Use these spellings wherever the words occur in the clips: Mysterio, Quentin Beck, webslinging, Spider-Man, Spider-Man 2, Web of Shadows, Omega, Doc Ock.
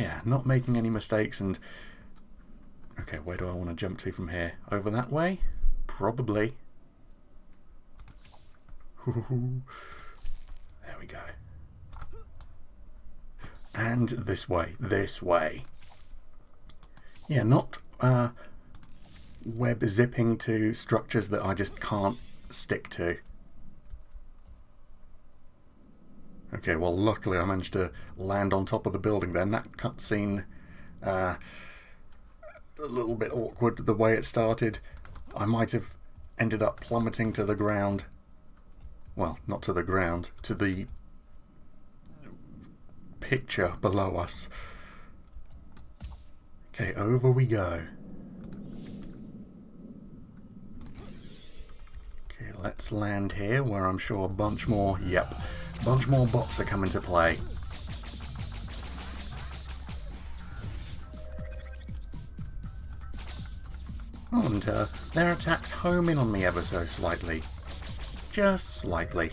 yeah, not making any mistakes. And okay, where do I want to jump to from here? Over that way? Probably. There we go. And this way, this way. Yeah, not web zipping to structures that I just can't stick to. Okay, well, luckily I managed to land on top of the building then. That cutscene, a little bit awkward the way it started. I might have ended up plummeting to the ground. Well, not to the ground, to the picture below us. Okay, over we go. Okay, let's land here where I'm sure a bunch more, yep, a bunch more bots are coming to play. And their attacks home in on me ever so slightly. Just slightly.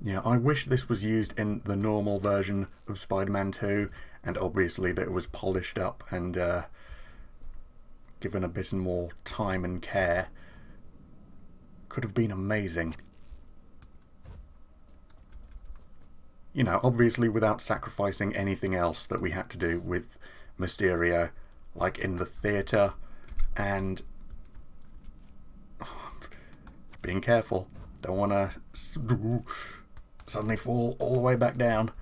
Yeah, I wish this was used in the normal version of Spider-Man 2, and obviously that it was polished up and given a bit more time and care. Could have been amazing. You know, obviously without sacrificing anything else that we had to do with Mysterio, like in the theatre, and being careful. Don't want to suddenly fall all the way back down.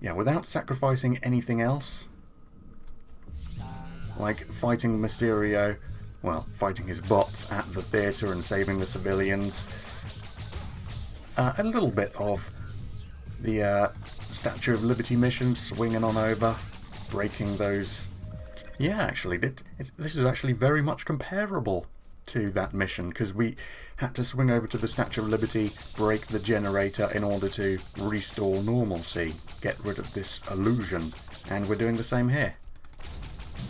Yeah, without sacrificing anything else. Like fighting Mysterio, well, fighting his bots at the theatre and saving the civilians. A little bit of the Statue of Liberty mission, swinging on over, breaking those. Yeah, actually, this is actually very much comparable to that mission, because we had to swing over to the Statue of Liberty, break the generator in order to restore normalcy, get rid of this illusion, and we're doing the same here.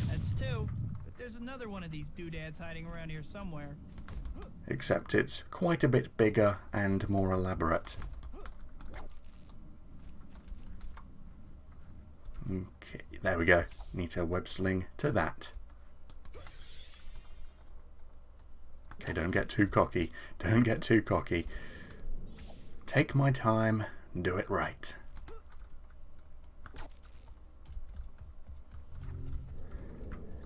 That's two, but there's another one of these doodads hiding around here somewhere. Except it's quite a bit bigger and more elaborate. Okay, there we go. Need to web sling to that. Okay, don't get too cocky. Don't get too cocky. Take my time, do it right.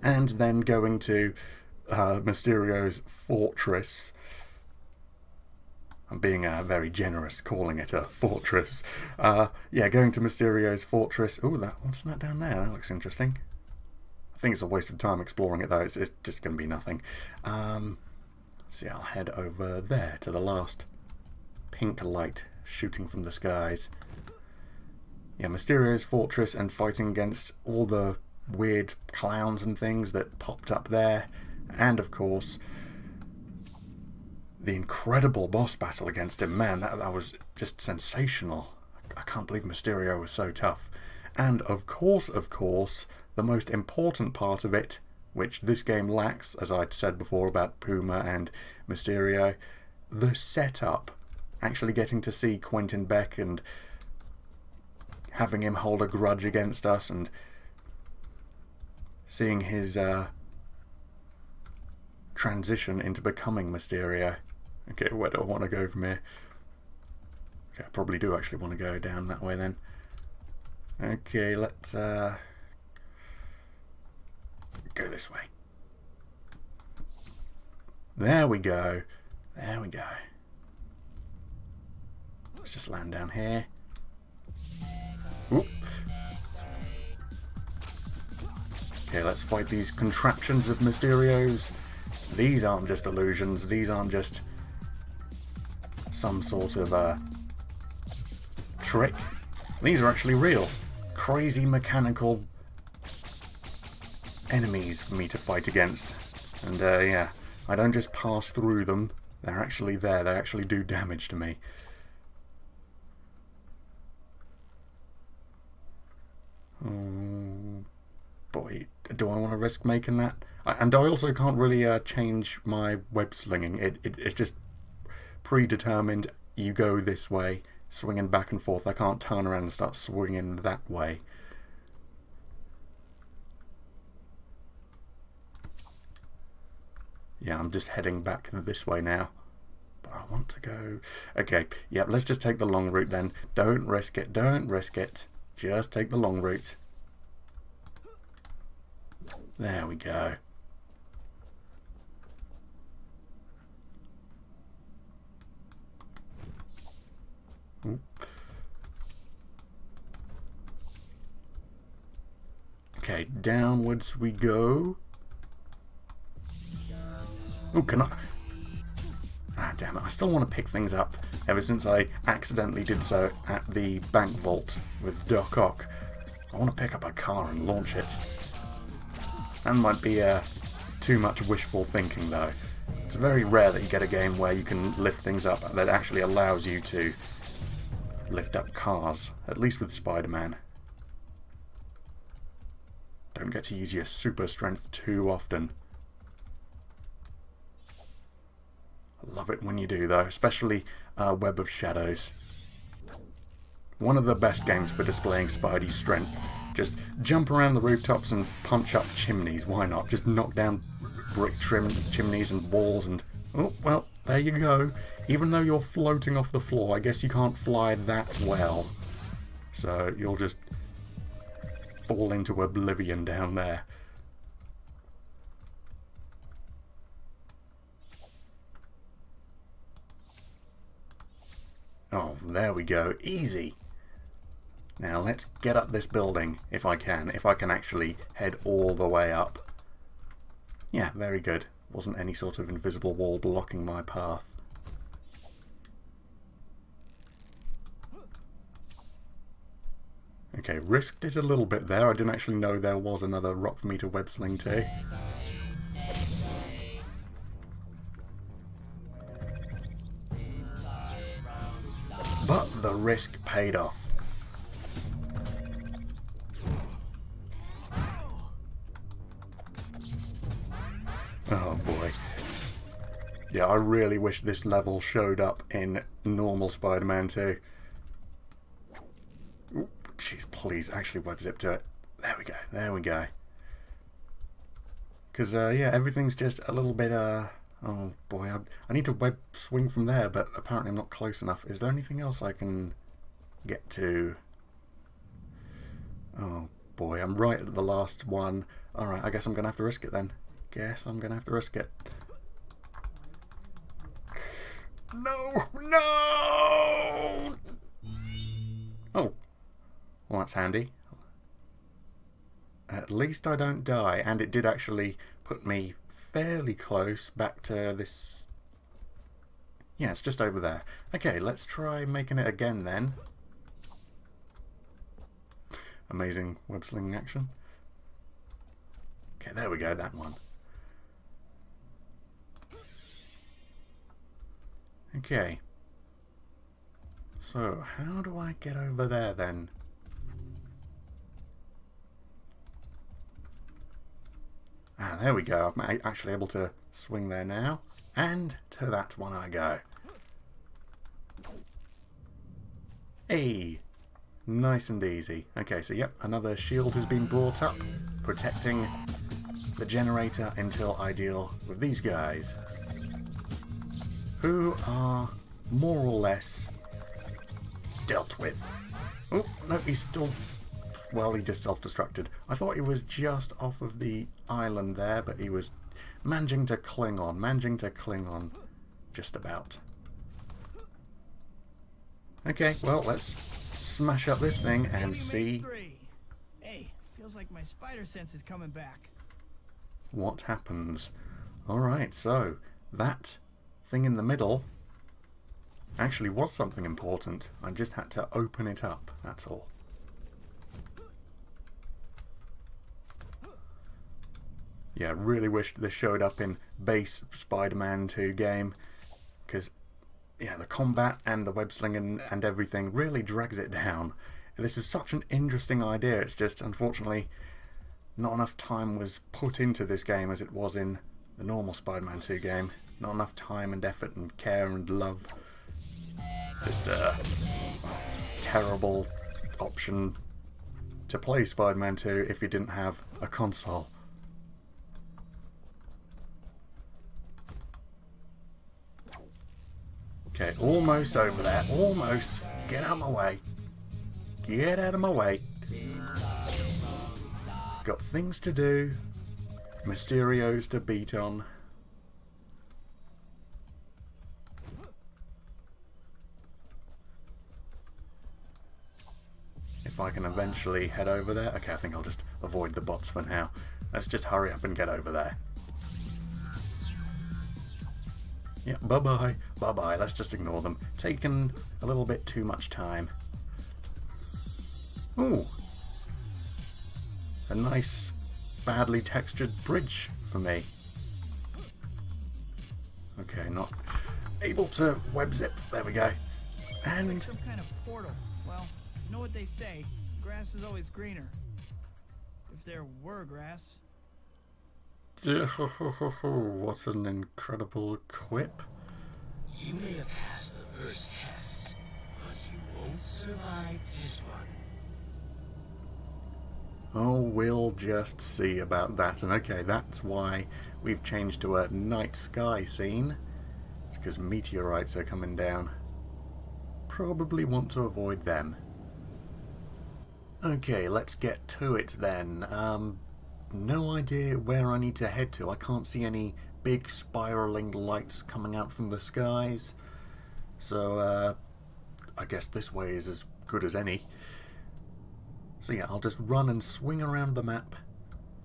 And then going to Mysterio's fortress. I'm being very generous calling it a fortress. Yeah, going to Mysterio's fortress. Ooh, what's that down there? That looks interesting. I think it's a waste of time exploring it, though. It's just going to be nothing. See, I'll head over there to the last pink light shooting from the skies. Yeah, Mysterio's fortress and fighting against all the weird clowns and things that popped up there. And, of course, the incredible boss battle against him. Man, that was just sensational. I can't believe Mysterio was so tough. And of course, the most important part of it, which this game lacks, as I'd said before about Puma and Mysterio, the setup. Actually getting to see Quentin Beck and having him hold a grudge against us and seeing his transition into becoming Mysterio. Okay, where do I want to go from here? Okay, I probably do actually want to go down that way then. Okay, let's go this way. There we go. There we go. Let's just land down here. Oop. Okay, let's fight these contraptions of Mysterio's. These aren't just illusions. These aren't just some sort of trick. These are actually real, crazy mechanical enemies for me to fight against. And yeah, I don't just pass through them. They're actually there. They actually do damage to me. Oh, boy, do I want to risk making that? And I also can't really change my web slinging. It's just predetermined you go this way, swinging back and forth. I can't turn around and start swinging that way. Yeah, I'm just heading back this way now. But I want to go... Okay, yeah, let's just take the long route then. Don't risk it, don't risk it. Just take the long route. There we go. Okay, downwards we go. Oh, can I? Ah, damn it. I still want to pick things up ever since I accidentally did so at the bank vault with Doc Ock. I want to pick up a car and launch it. That might be too much wishful thinking, though. It's very rare that you get a game where you can lift things up that actually allows you to lift up cars, at least with Spider-Man. Don't get to use your super strength too often. Love it when you do, though, especially Web of Shadows. One of the best games for displaying Spidey's strength. Just jump around the rooftops and punch up chimneys, why not? Just knock down brick chimneys and walls and... Oh, well, there you go. Even though you're floating off the floor, I guess you can't fly that well. So you'll just fall into oblivion down there. Oh, there we go. Easy. Now let's get up this building, if I can actually head all the way up. Yeah, very good. Wasn't any sort of invisible wall blocking my path. Okay, risked it a little bit there. I didn't actually know there was another rock for me to web sling to. But the risk paid off. Oh boy. Yeah, I really wish this level showed up in normal Spider-Man 2. Ooh, geez, please, actually web zip to it. There we go, there we go. Because, yeah, everything's just a little bit, Oh boy, I need to web swing from there, but apparently I'm not close enough. Is there anything else I can get to? Oh boy, I'm right at the last one. Alright, I guess I'm going to have to risk it then. Guess I'm going to have to risk it. No! No! Oh. Well, that's handy. At least I don't die, and it did actually put me... fairly close back to this. Yeah, it's just over there. Okay, let's try making it again then. Amazing web slinging action. Okay, there we go, that one. Okay. So, how do I get over there then? Ah, there we go. I'm actually able to swing there now. And to that one I go. Hey! Nice and easy. Okay, so yep, another shield has been brought up, protecting the generator until I deal with these guys. Who are more or less dealt with. Oh, no, he's still... Well, he just self-destructed. I thought he was just off of the island there, but he was managing to cling on just about. Okay, well, let's smash up this thing and see... Hey, feels like my spider sense is coming back. What happens? Alright, so, that thing in the middle actually was something important. I just had to open it up, that's all. Yeah, really wish this showed up in base Spider-Man 2 game, because yeah, the combat and the web slinging and everything really drags it down. This is such an interesting idea. It's just unfortunately not enough time was put into this game as it was in the normal Spider-Man 2 game. Not enough time and effort and care and love. Just a terrible option to play Spider-Man 2 if you didn't have a console. Okay, almost over there. Almost. Get out of my way. Get out of my way. Got things to do. Mysterio's to beat on. If I can eventually head over there. Okay, I think I'll just avoid the bots for now. Let's just hurry up and get over there. Yeah, bye-bye. Bye-bye. Let's just ignore them. Taken a little bit too much time. Ooh. A nice, badly textured bridge for me. Okay, not able to web zip. There we go. And some kind of portal. Well, you know what they say, grass is always greener. If there were grass. What an incredible quip. You may have passed the first test, but you won't survive this one. Oh, we'll just see about that. And okay, that's why we've changed to a night sky scene. It's because meteorites are coming down. Probably want to avoid them. Okay, let's get to it then. No idea where I need to head to. I can't see any big spiraling lights coming out from the skies. So, I guess this way is as good as any. So yeah, I'll just run and swing around the map,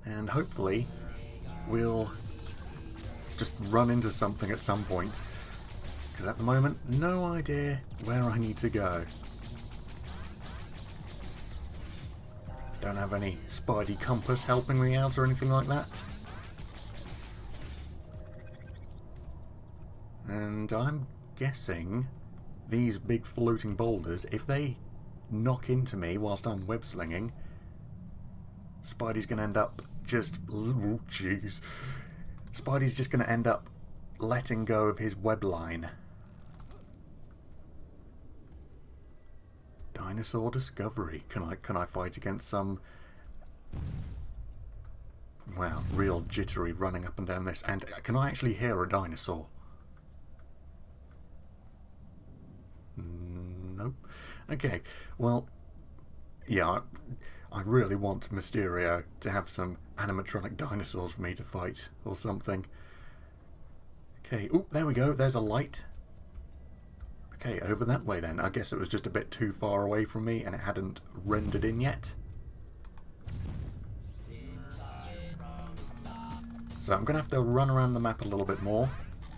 and hopefully we'll just run into something at some point. Because at the moment, no idea where I need to go. Don't have any Spidey compass helping me out or anything like that. And I'm guessing these big floating boulders, if they knock into me whilst I'm web-slinging, Spidey's gonna end up just... oh, jeez. Spidey's just gonna end up letting go of his web line. Dinosaur discovery. Can I fight against some... wow, real jittery running up and down this. And can I actually hear a dinosaur? Nope. Okay, well, yeah, I really want Mysterio to have some animatronic dinosaurs for me to fight, or something. Okay, oop, there we go, there's a light. Okay, over that way then. I guess it was just a bit too far away from me, and it hadn't rendered in yet. So I'm going to have to run around the map a little bit more,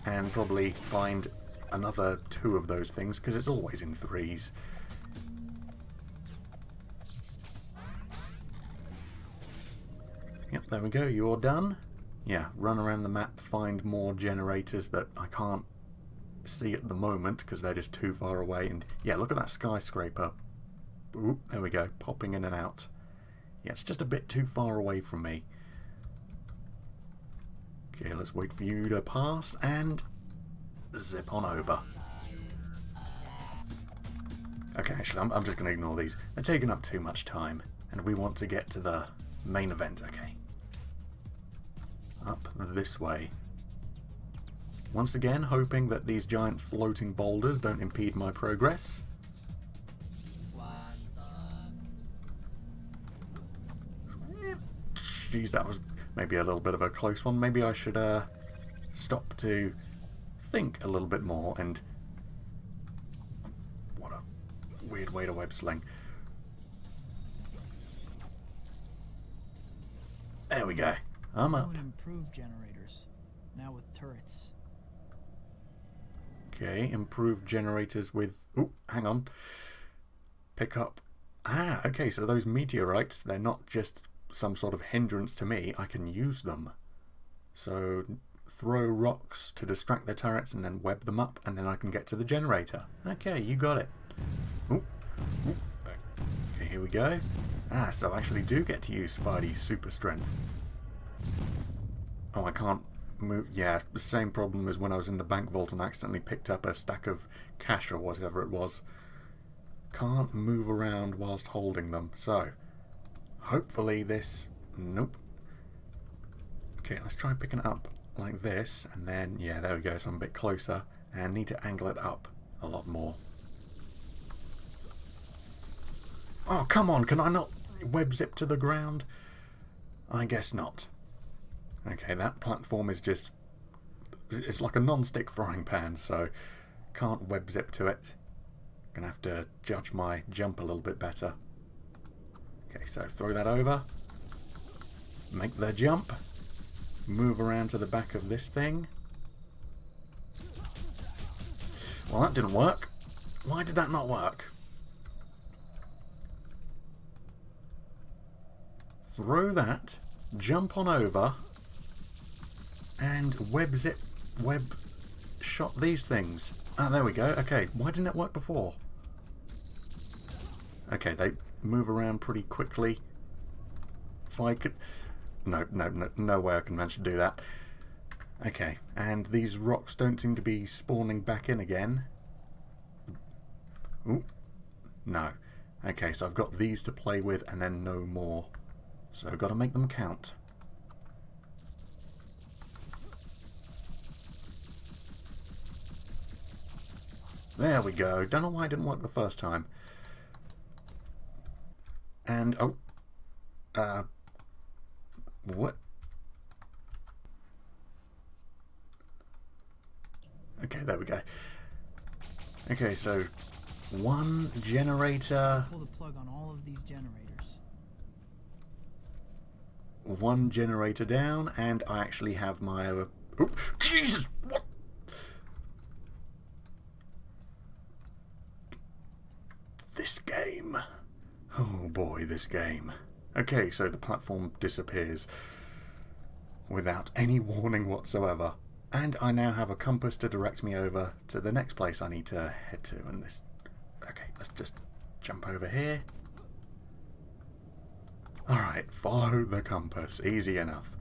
and probably find another two of those things, because it's always in threes. Yep, there we go, you're done. Yeah, run around the map, find more generators that I can't see at the moment because they're just too far away. And yeah, look at that skyscraper. Oop, there we go, popping in and out. Yeah, it's just a bit too far away from me. Okay, let's wait for you to pass and zip on over. Okay, actually, I'm just going to ignore these. They're taking up too much time, and we want to get to the main event. Okay. Up this way. Once again, hoping that these giant floating boulders don't impede my progress. Jeez, that was maybe a little bit of a close one. Maybe I should stop to think a little bit more. And what a weird way to web sling. There we go. I'm up. Improve generators now with turrets. Okay, improve generators with... ooh, hang on. Pick up. Ah, okay, so those meteorites, they're not just some sort of hindrance to me. I can use them. So throw rocks to distract the turrets and then web them up, and then I can get to the generator. Okay, you got it. Ooh. Ooh. Okay, here we go. Ah, so I actually do get to use Spidey's super strength. Oh, I can't moved. Yeah, the same problem as when I was in the bank vault and accidentally picked up a stack of cash or whatever it was. Can't move around whilst holding them. So, hopefully this... Nope. Okay, let's try picking it up like this. And then, yeah, there we go. So I'm a bit closer. And need to angle it up a lot more. Oh, come on. Can I not web zip to the ground? I guess not. Okay, that platform is just... It's like a non-stick frying pan, so can't web zip to it. Gonna have to judge my jump a little bit better. Okay, so throw that over. Make the jump. Move around to the back of this thing. Well, that didn't work. Why did that not work? Throw that. Jump on over. And web shot these things. Ah, there we go. Okay, why didn't it work before? Okay, they move around pretty quickly. If I could... No way I can manage to do that. Okay, and these rocks don't seem to be spawning back in again. Ooh, no. Okay, so I've got these to play with and then no more. So I've got to make them count. There we go. Don't know why it didn't work the first time. And, oh. What? Okay, there we go. Okay, so one generator. Pull the plug on all of these generators. One generator down, and I actually have my... Oops, Jesus! What? This game. Oh boy, this game. Okay, so the platform disappears without any warning whatsoever. And I now have a compass to direct me over to the next place I need to head to. And this... Okay, let's just jump over here. Alright, follow the compass. Easy enough.